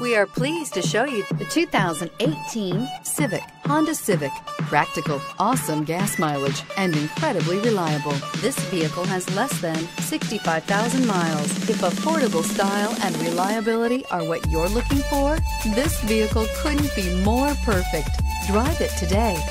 We are pleased to show you the 2018 Civic, Honda Civic. Practical, awesome gas mileage, and incredibly reliable. This vehicle has less than 65,000 miles. If affordable style and reliability are what you're looking for, this vehicle couldn't be more perfect. Drive it today.